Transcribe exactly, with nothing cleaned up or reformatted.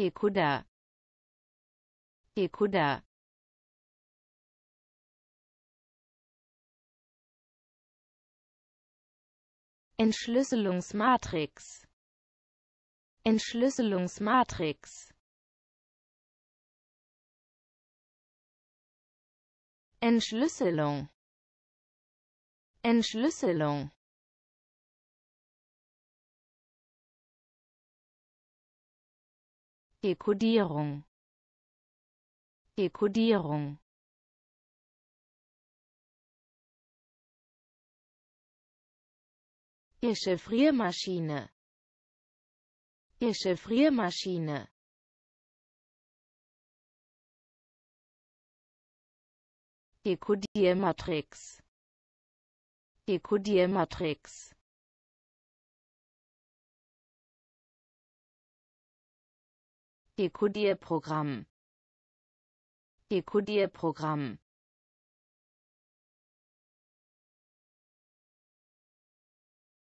decoder, decoder, Entschlüsselungsmatrix, Entschlüsselungsmatrix, Entschlüsselung, Entschlüsselung, Dekodierung, Dekodierung, Dechiffriermaschine, Dechiffriermaschine, Dekodiermatrix, Dekodiermatrix, Dekodierprogramm, Dekodierprogramm,